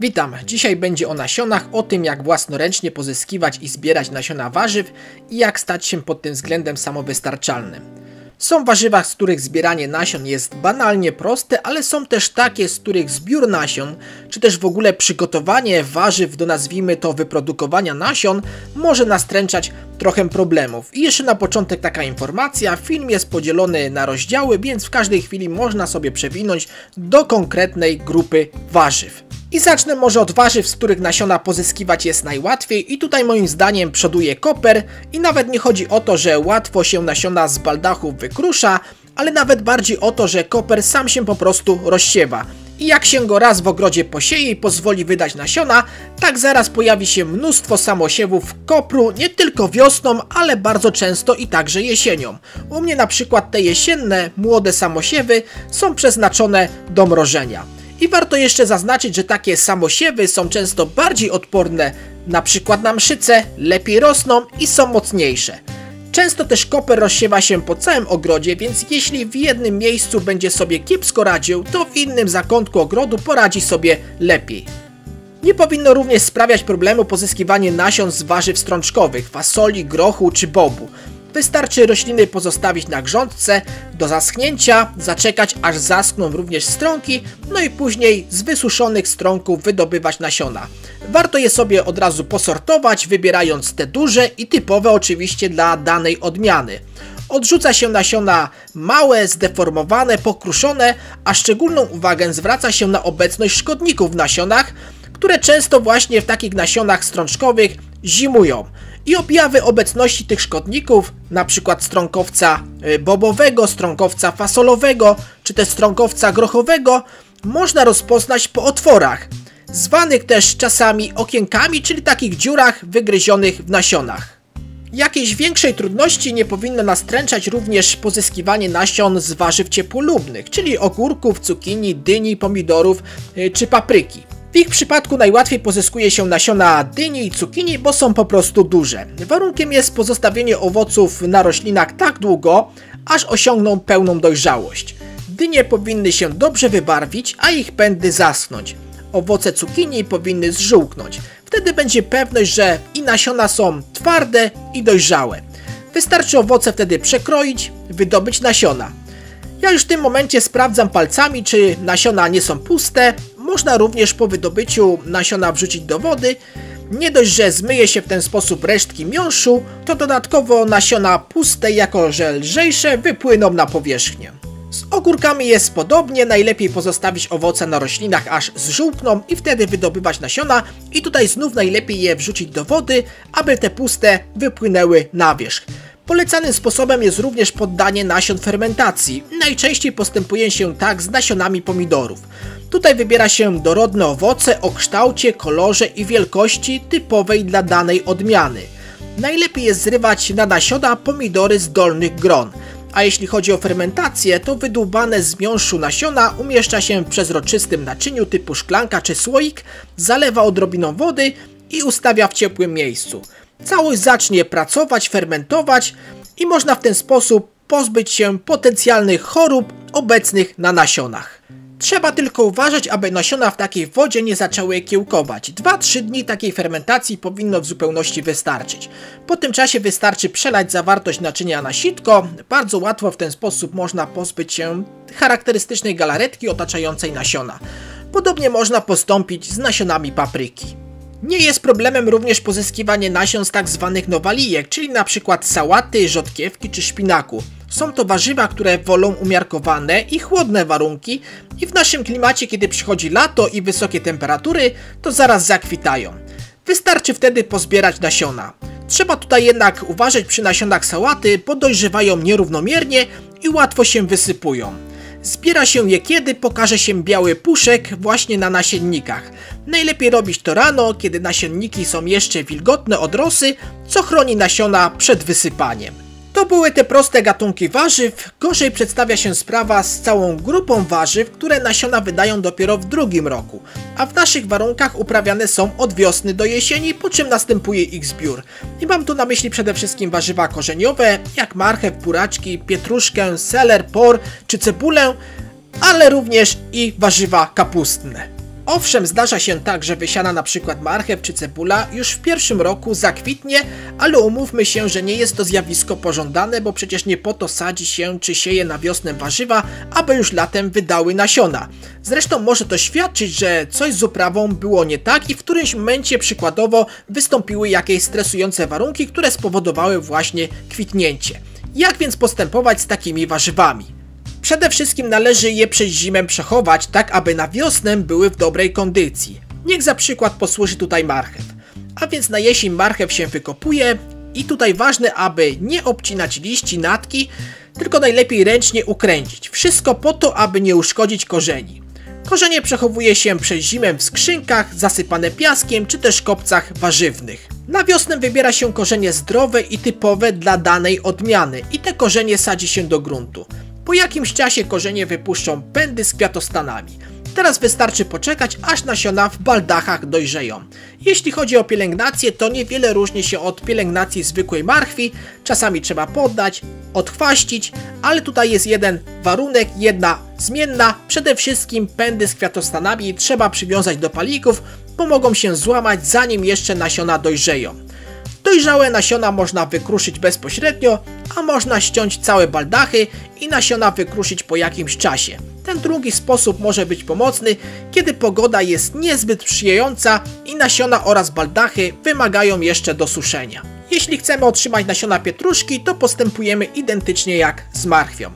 Witam! Dzisiaj będzie o nasionach, o tym jak własnoręcznie pozyskiwać i zbierać nasiona warzyw i jak stać się pod tym względem samowystarczalnym. Są warzywa, z których zbieranie nasion jest banalnie proste, ale są też takie, z których zbiór nasion, czy też w ogóle przygotowanie warzyw do, nazwijmy to, wyprodukowania nasion, może nastręczać trochę problemów. I jeszcze na początek taka informacja, film jest podzielony na rozdziały, więc w każdej chwili można sobie przewinąć do konkretnej grupy warzyw. I zacznę może od warzyw, z których nasiona pozyskiwać jest najłatwiej i tutaj moim zdaniem przoduje koper i nawet nie chodzi o to, że łatwo się nasiona z baldachów wykrusza, ale nawet bardziej o to, że koper sam się po prostu rozsiewa. I jak się go raz w ogrodzie posieje i pozwoli wydać nasiona, tak zaraz pojawi się mnóstwo samosiewów kopru, nie tylko wiosną, ale bardzo często i także jesienią. U mnie na przykład te jesienne, młode samosiewy są przeznaczone do mrożenia. I warto jeszcze zaznaczyć, że takie samosiewy są często bardziej odporne na przykład na mszyce, lepiej rosną i są mocniejsze. Często też koper rozsiewa się po całym ogrodzie, więc jeśli w jednym miejscu będzie sobie kiepsko radził, to w innym zakątku ogrodu poradzi sobie lepiej. Nie powinno również sprawiać problemu pozyskiwanie nasion z warzyw strączkowych, fasoli, grochu czy bobu. Wystarczy rośliny pozostawić na grządce do zaschnięcia, zaczekać aż zaschną również stronki, no i później z wysuszonych stronków wydobywać nasiona. Warto je sobie od razu posortować, wybierając te duże i typowe oczywiście dla danej odmiany. Odrzuca się nasiona małe, zdeformowane, pokruszone, a szczególną uwagę zwraca się na obecność szkodników w nasionach, które często właśnie w takich nasionach strączkowych zimują. I objawy obecności tych szkodników, np. strąkowca bobowego, strąkowca fasolowego, czy też strąkowca grochowego, można rozpoznać po otworach, zwanych też czasami okienkami, czyli takich dziurach wygryzionych w nasionach. Jakiejś większej trudności nie powinno nastręczać również pozyskiwanie nasion z warzyw ciepłolubnych, czyli ogórków, cukinii, dyni, pomidorów czy papryki. W ich przypadku najłatwiej pozyskuje się nasiona dyni i cukinii, bo są po prostu duże. Warunkiem jest pozostawienie owoców na roślinach tak długo, aż osiągną pełną dojrzałość. Dynie powinny się dobrze wybarwić, a ich pędy zaschnąć. Owoce cukinii powinny zżółknąć. Wtedy będzie pewność, że i nasiona są twarde i dojrzałe. Wystarczy owoce wtedy przekroić, wydobyć nasiona. Ja już w tym momencie sprawdzam palcami, czy nasiona nie są puste. Można również po wydobyciu nasiona wrzucić do wody. Nie dość, że zmyje się w ten sposób resztki miąższu, to dodatkowo nasiona puste, jako że lżejsze, wypłyną na powierzchnię. Z ogórkami jest podobnie, najlepiej pozostawić owoce na roślinach aż zżółkną i wtedy wydobywać nasiona i tutaj znów najlepiej je wrzucić do wody, aby te puste wypłynęły na wierzch. Polecanym sposobem jest również poddanie nasion fermentacji. Najczęściej postępuje się tak z nasionami pomidorów. Tutaj wybiera się dorodne owoce o kształcie, kolorze i wielkości typowej dla danej odmiany. Najlepiej jest zrywać na nasiona pomidory z dolnych gron. A jeśli chodzi o fermentację, to wydłubane z miąższu nasiona umieszcza się w przezroczystym naczyniu typu szklanka czy słoik, zalewa odrobiną wody i ustawia w ciepłym miejscu. Całość zacznie pracować, fermentować i można w ten sposób pozbyć się potencjalnych chorób obecnych na nasionach. Trzeba tylko uważać, aby nasiona w takiej wodzie nie zaczęły kiełkować. 2-3 dni takiej fermentacji powinno w zupełności wystarczyć. Po tym czasie wystarczy przelać zawartość naczynia na sitko. Bardzo łatwo w ten sposób można pozbyć się charakterystycznej galaretki otaczającej nasiona. Podobnie można postąpić z nasionami papryki. Nie jest problemem również pozyskiwanie nasion z tak zwanych nowalijek, czyli np. sałaty, rzodkiewki czy szpinaku. Są to warzywa, które wolą umiarkowane i chłodne warunki i w naszym klimacie, kiedy przychodzi lato i wysokie temperatury, to zaraz zakwitają. Wystarczy wtedy pozbierać nasiona. Trzeba tutaj jednak uważać przy nasionach sałaty, bo dojrzewają nierównomiernie i łatwo się wysypują. Zbiera się je, kiedy pokaże się biały puszek właśnie na nasiennikach. Najlepiej robić to rano, kiedy nasienniki są jeszcze wilgotne od rosy, co chroni nasiona przed wysypaniem. To były te proste gatunki warzyw. Gorzej przedstawia się sprawa z całą grupą warzyw, które nasiona wydają dopiero w drugim roku, a w naszych warunkach uprawiane są od wiosny do jesieni, po czym następuje ich zbiór. I mam tu na myśli przede wszystkim warzywa korzeniowe, jak marchew, buraczki, pietruszkę, seler, por czy cebulę, ale również i warzywa kapustne. Owszem, zdarza się tak, że wysiana np. marchew czy cebula już w pierwszym roku zakwitnie, ale umówmy się, że nie jest to zjawisko pożądane, bo przecież nie po to sadzi się czy sieje na wiosnę warzywa, aby już latem wydały nasiona. Zresztą może to świadczyć, że coś z uprawą było nie tak i w którymś momencie przykładowo wystąpiły jakieś stresujące warunki, które spowodowały właśnie kwitnięcie. Jak więc postępować z takimi warzywami? Przede wszystkim należy je przez zimę przechować, tak aby na wiosnę były w dobrej kondycji. Niech za przykład posłuży tutaj marchew. A więc na jesień marchew się wykopuje i tutaj ważne, aby nie obcinać liści, natki, tylko najlepiej ręcznie ukręcić. Wszystko po to, aby nie uszkodzić korzeni. Korzenie przechowuje się przez zimę w skrzynkach, zasypane piaskiem czy też kopcach warzywnych. Na wiosnę wybiera się korzenie zdrowe i typowe dla danej odmiany i te korzenie sadzi się do gruntu. Po jakimś czasie korzenie wypuszczą pędy z kwiatostanami. Teraz wystarczy poczekać, aż nasiona w baldachach dojrzeją. Jeśli chodzi o pielęgnację, to niewiele różni się od pielęgnacji zwykłej marchwi. Czasami trzeba poddać, odchwaścić, ale tutaj jest jeden warunek, jedna zmienna. Przede wszystkim pędy z kwiatostanami trzeba przywiązać do palików, bo mogą się złamać, zanim jeszcze nasiona dojrzeją. Dojrzałe nasiona można wykruszyć bezpośrednio, a można ściąć całe baldachy i nasiona wykruszyć po jakimś czasie. Ten drugi sposób może być pomocny, kiedy pogoda jest niezbyt sprzyjająca i nasiona oraz baldachy wymagają jeszcze dosuszenia. Jeśli chcemy otrzymać nasiona pietruszki, to postępujemy identycznie jak z marchwią.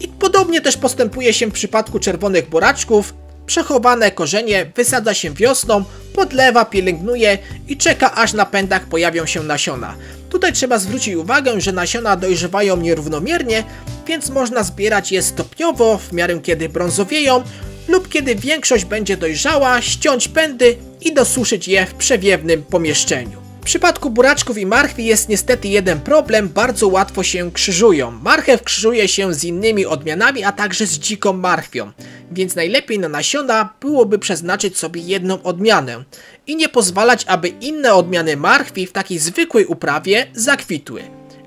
I podobnie też postępuje się w przypadku czerwonych boraczków. Przechowane korzenie wysadza się wiosną, podlewa, pielęgnuje i czeka, aż na pędach pojawią się nasiona. Tutaj trzeba zwrócić uwagę, że nasiona dojrzewają nierównomiernie, więc można zbierać je stopniowo, w miarę kiedy brązowieją lub kiedy większość będzie dojrzała, ściąć pędy i dosuszyć je w przewiewnym pomieszczeniu. W przypadku buraczków i marchwi jest niestety jeden problem, bardzo łatwo się krzyżują. Marchew krzyżuje się z innymi odmianami, a także z dziką marchwią, więc najlepiej na nasiona byłoby przeznaczyć sobie jedną odmianę i nie pozwalać, aby inne odmiany marchwi w takiej zwykłej uprawie zakwitły.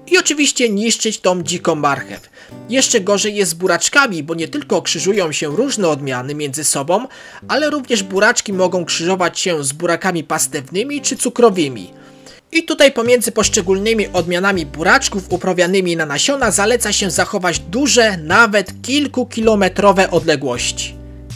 I oczywiście niszczyć tą dziką marchew. Jeszcze gorzej jest z buraczkami, bo nie tylko krzyżują się różne odmiany między sobą, ale również buraczki mogą krzyżować się z burakami pastewnymi czy cukrowymi. I tutaj pomiędzy poszczególnymi odmianami buraczków uprawianymi na nasiona zaleca się zachować duże, nawet kilkukilometrowe odległości.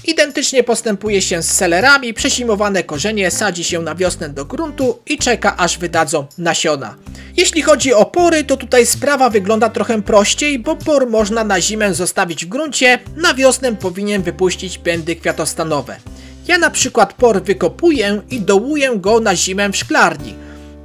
Identycznie postępuje się z selerami, przesimowane korzenie sadzi się na wiosnę do gruntu i czeka, aż wydadzą nasiona. Jeśli chodzi o pory, to tutaj sprawa wygląda trochę prościej, bo por można na zimę zostawić w gruncie, na wiosnę powinien wypuścić pędy kwiatostanowe. Ja na przykład por wykopuję i dołuję go na zimę w szklarni.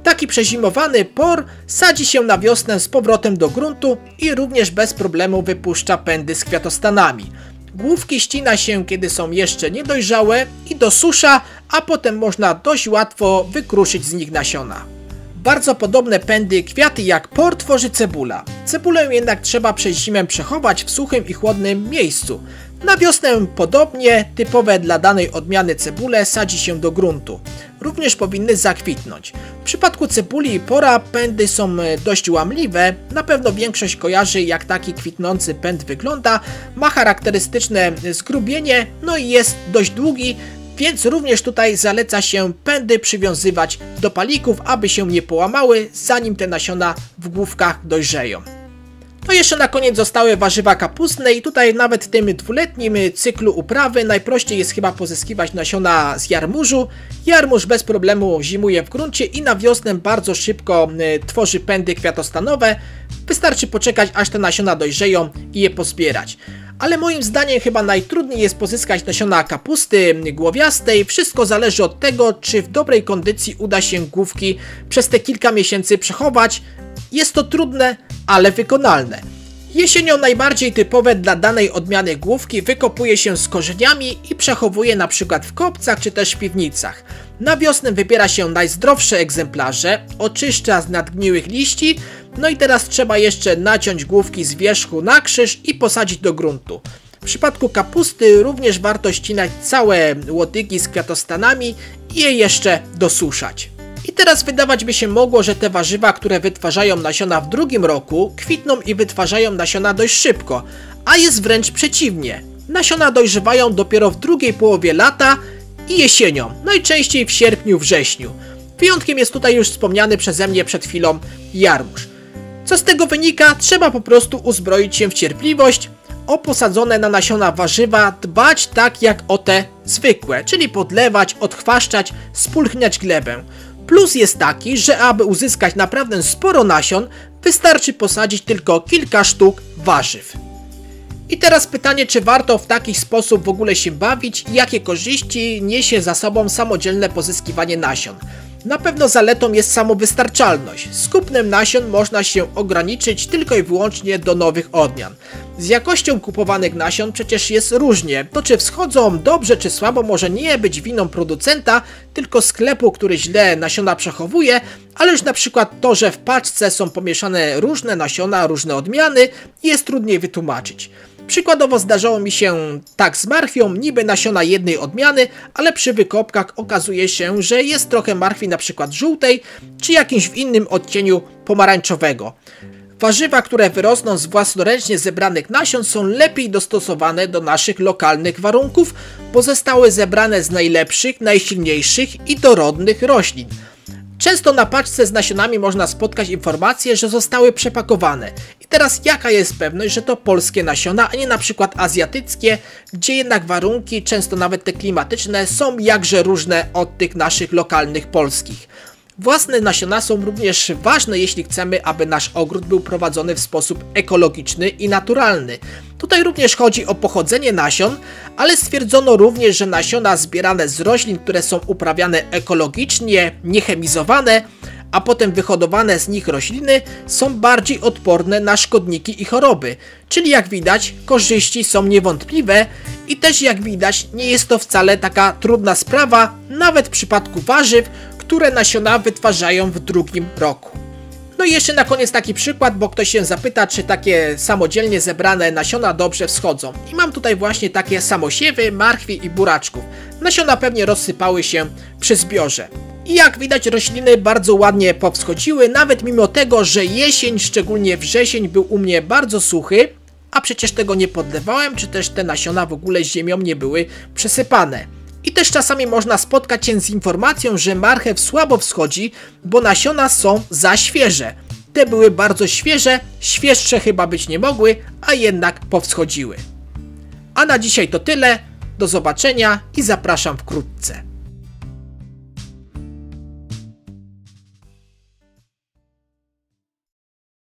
Taki przezimowany por sadzi się na wiosnę z powrotem do gruntu i również bez problemu wypuszcza pędy z kwiatostanami. Główki ścina się, kiedy są jeszcze niedojrzałe i dosusza, a potem można dość łatwo wykruszyć z nich nasiona. Bardzo podobne pędy kwiaty jak por tworzy cebula. Cebulę jednak trzeba przez zimę przechować w suchym i chłodnym miejscu. Na wiosnę podobnie, typowe dla danej odmiany cebule sadzi się do gruntu. Również powinny zakwitnąć. W przypadku cebuli i pora pędy są dość łamliwe. Na pewno większość kojarzy, jak taki kwitnący pęd wygląda. Ma charakterystyczne zgrubienie, no i jest dość długi, więc również tutaj zaleca się pędy przywiązywać do palików, aby się nie połamały, zanim te nasiona w główkach dojrzeją. No jeszcze na koniec zostały warzywa kapustne i tutaj nawet w tym dwuletnim cyklu uprawy najprościej jest chyba pozyskiwać nasiona z jarmużu. Jarmuż bez problemu zimuje w gruncie i na wiosnę bardzo szybko tworzy pędy kwiatostanowe. Wystarczy poczekać, aż te nasiona dojrzeją i je pozbierać. Ale moim zdaniem chyba najtrudniej jest pozyskać nasiona kapusty głowiastej. Wszystko zależy od tego, czy w dobrej kondycji uda się główki przez te kilka miesięcy przechować. Jest to trudne, ale wykonalne. Jesienią najbardziej typowe dla danej odmiany główki wykopuje się z korzeniami i przechowuje np. w kopcach czy też w piwnicach. Na wiosnę wybiera się najzdrowsze egzemplarze, oczyszcza z nadgniłych liści, no i teraz trzeba jeszcze naciąć główki z wierzchu na krzyż i posadzić do gruntu. W przypadku kapusty również warto ścinać całe łodygi z kwiatostanami i je jeszcze dosuszać. I teraz wydawać by się mogło, że te warzywa, które wytwarzają nasiona w drugim roku, kwitną i wytwarzają nasiona dość szybko, a jest wręcz przeciwnie. Nasiona dojrzewają dopiero w drugiej połowie lata i jesienią, najczęściej w sierpniu-wrześniu. Wyjątkiem jest tutaj już wspomniany przeze mnie przed chwilą jarmuż. Co z tego wynika? Trzeba po prostu uzbroić się w cierpliwość, o posadzone na nasiona warzywa dbać tak jak o te zwykłe, czyli podlewać, odchwaszczać, spulchniać glebę. Plus jest taki, że aby uzyskać naprawdę sporo nasion, wystarczy posadzić tylko kilka sztuk warzyw. I teraz pytanie, czy warto w taki sposób w ogóle się bawić i jakie korzyści niesie za sobą samodzielne pozyskiwanie nasion. Na pewno zaletą jest samowystarczalność. Z kupnem nasion można się ograniczyć tylko i wyłącznie do nowych odmian. Z jakością kupowanych nasion przecież jest różnie. To czy wschodzą dobrze czy słabo może nie być winą producenta, tylko sklepu, który źle nasiona przechowuje, ale już na przykład to, że w paczce są pomieszane różne nasiona, różne odmiany, jest trudniej wytłumaczyć. Przykładowo zdarzało mi się tak z marchwią, niby nasiona jednej odmiany, ale przy wykopkach okazuje się, że jest trochę marchwi na przykład żółtej, czy jakimś w innym odcieniu pomarańczowego. Warzywa, które wyrosną z własnoręcznie zebranych nasion, są lepiej dostosowane do naszych lokalnych warunków, bo zostały zebrane z najlepszych, najsilniejszych i dorodnych roślin. Często na paczce z nasionami można spotkać informacje, że zostały przepakowane. I teraz jaka jest pewność, że to polskie nasiona, a nie na przykład azjatyckie, gdzie jednak warunki, często nawet te klimatyczne, są jakże różne od tych naszych lokalnych polskich. Własne nasiona są również ważne, jeśli chcemy, aby nasz ogród był prowadzony w sposób ekologiczny i naturalny. Tutaj również chodzi o pochodzenie nasion, ale stwierdzono również, że nasiona zbierane z roślin, które są uprawiane ekologicznie, niechemizowane, a potem wyhodowane z nich rośliny, są bardziej odporne na szkodniki i choroby. Czyli jak widać, korzyści są niewątpliwe i też jak widać, nie jest to wcale taka trudna sprawa, nawet w przypadku warzyw, które nasiona wytwarzają w drugim roku. No i jeszcze na koniec taki przykład, bo ktoś się zapyta, czy takie samodzielnie zebrane nasiona dobrze wschodzą. I mam tutaj właśnie takie samosiewy, marchwi i buraczków. Nasiona pewnie rozsypały się przy zbiorze. I jak widać, rośliny bardzo ładnie powschodziły, nawet mimo tego, że jesień, szczególnie wrzesień, był u mnie bardzo suchy, a przecież tego nie podlewałem, czy też te nasiona w ogóle ziemią nie były przesypane. I też czasami można spotkać się z informacją, że marchew słabo wschodzi, bo nasiona są za świeże. Te były bardzo świeże, świeższe chyba być nie mogły, a jednak powschodziły. A na dzisiaj to tyle, do zobaczenia i zapraszam wkrótce.